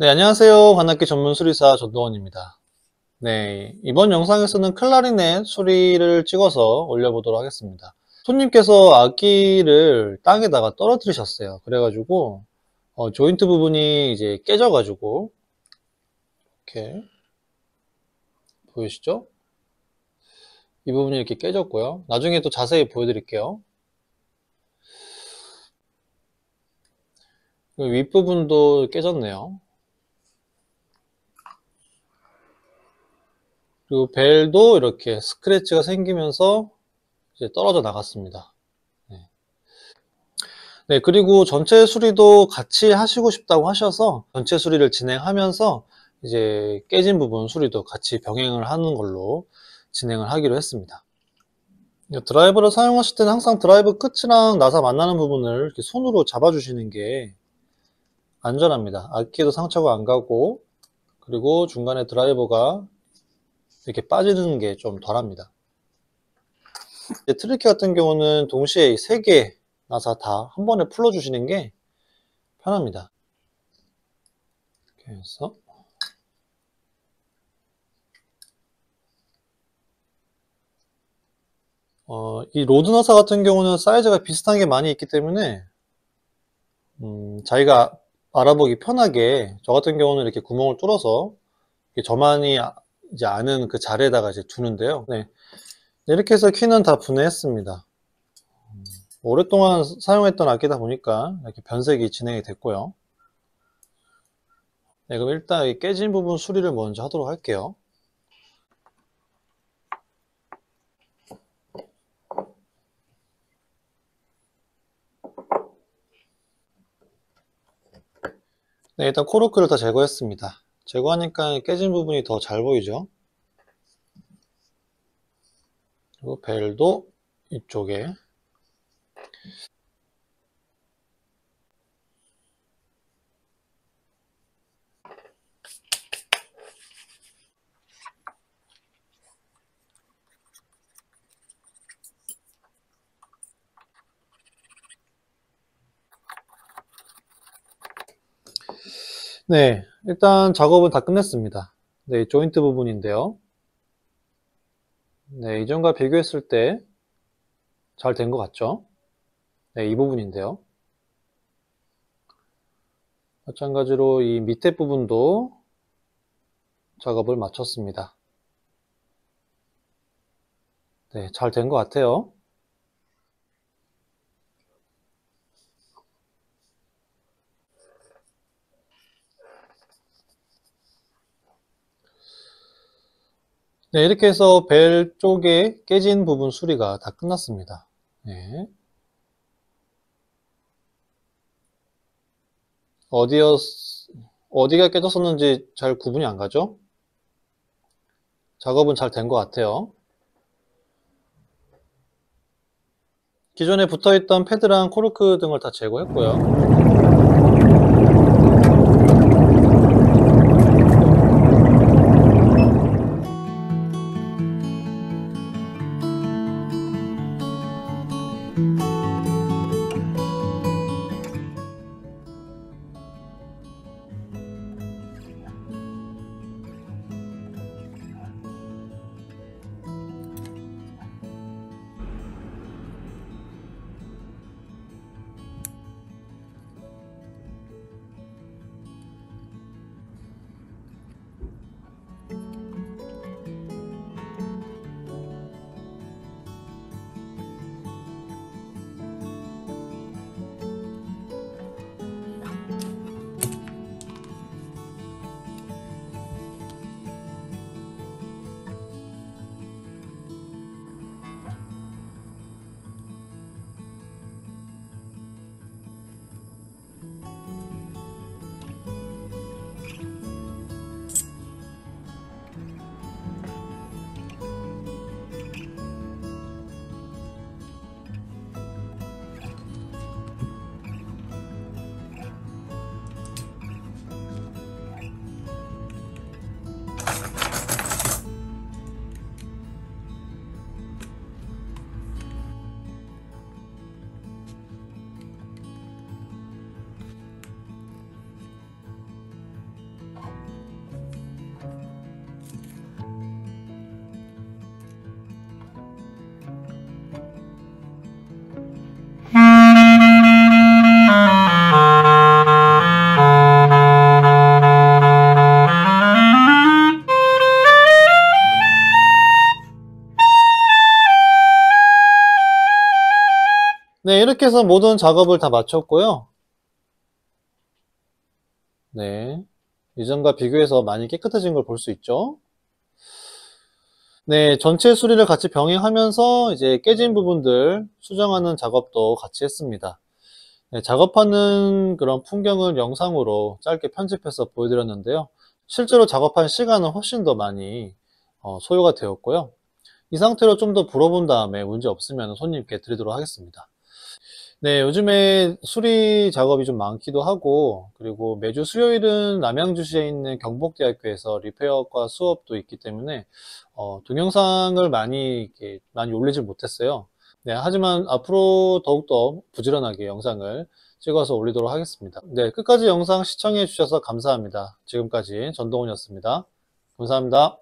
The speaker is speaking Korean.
네, 안녕하세요. 관악기 전문 수리사 전동헌입니다. 네, 이번 영상에서는 클라리넷 수리를 찍어서 올려보도록 하겠습니다. 손님께서 악기를 땅에다가 떨어뜨리셨어요. 그래가지고 조인트 부분이 이제 깨져가지고 이렇게 보이시죠? 이 부분이 이렇게 깨졌고요. 나중에 또 자세히 보여드릴게요. 윗부분도 깨졌네요. 그리고 벨도 이렇게 스크래치가 생기면서 이제 떨어져 나갔습니다. 네. 네, 그리고 전체 수리도 같이 하시고 싶다고 하셔서 전체 수리를 진행하면서 이제 깨진 부분 수리도 같이 병행을 하는 걸로 진행을 하기로 했습니다. 드라이버를 사용하실 때는 항상 드라이버 끝이랑 나사 만나는 부분을 이렇게 손으로 잡아주시는 게 안전합니다. 악기도 상처가 안 가고, 그리고 중간에 드라이버가 이렇게 빠지는 게 좀 덜합니다. 트리키 같은 경우는 동시에 3개 나사 다 한 번에 풀어주시는 게 편합니다. 이렇게 해서 이 로드 나사 같은 경우는 사이즈가 비슷한 게 많이 있기 때문에 자기가 알아보기 편하게, 저 같은 경우는 이렇게 구멍을 뚫어서 이렇게 저만이 이제 아는 그 자리에다가 이제 두는데요. 네. 이렇게 해서 키는 다 분해했습니다. 오랫동안 사용했던 악기다 보니까 이렇게 변색이 진행이 됐고요. 네, 그럼 일단 이 깨진 부분 수리를 먼저 하도록 할게요. 네, 일단 코르크를 다 제거했습니다. 제거하니까 깨진 부분이 더 잘 보이죠? 그리고 벨도 이쪽에. 네, 일단 작업은 다 끝냈습니다. 네, 조인트 부분인데요. 네, 이전과 비교했을 때 잘 된 것 같죠? 네, 이 부분인데요. 마찬가지로 이 밑에 부분도 작업을 마쳤습니다. 네, 잘 된 것 같아요. 네, 이렇게 해서 벨 쪽에 깨진 부분 수리가 다 끝났습니다. 네. 어디가 깨졌었는지 잘 구분이 안 가죠? 작업은 잘 된 것 같아요. 기존에 붙어있던 패드랑 코르크 등을 다 제거했고요. 네, 이렇게 해서 모든 작업을 다 마쳤고요. 네, 이전과 비교해서 많이 깨끗해진 걸 볼 수 있죠. 네, 전체 수리를 같이 병행하면서 이제 깨진 부분들 수정하는 작업도 같이 했습니다. 네, 작업하는 그런 풍경을 영상으로 짧게 편집해서 보여드렸는데요. 실제로 작업한 시간은 훨씬 더 많이 소요가 되었고요. 이 상태로 좀 더 불어본 다음에 문제 없으면 손님께 드리도록 하겠습니다. 네, 요즘에 수리 작업이 좀 많기도 하고, 그리고 매주 수요일은 남양주시에 있는 경복대학교에서 리페어과 수업도 있기 때문에 동영상을 많이 올리지 못했어요. 네, 하지만 앞으로 더욱더 부지런하게 영상을 찍어서 올리도록 하겠습니다. 네, 끝까지 영상 시청해 주셔서 감사합니다. 지금까지 전동헌이었습니다. 감사합니다.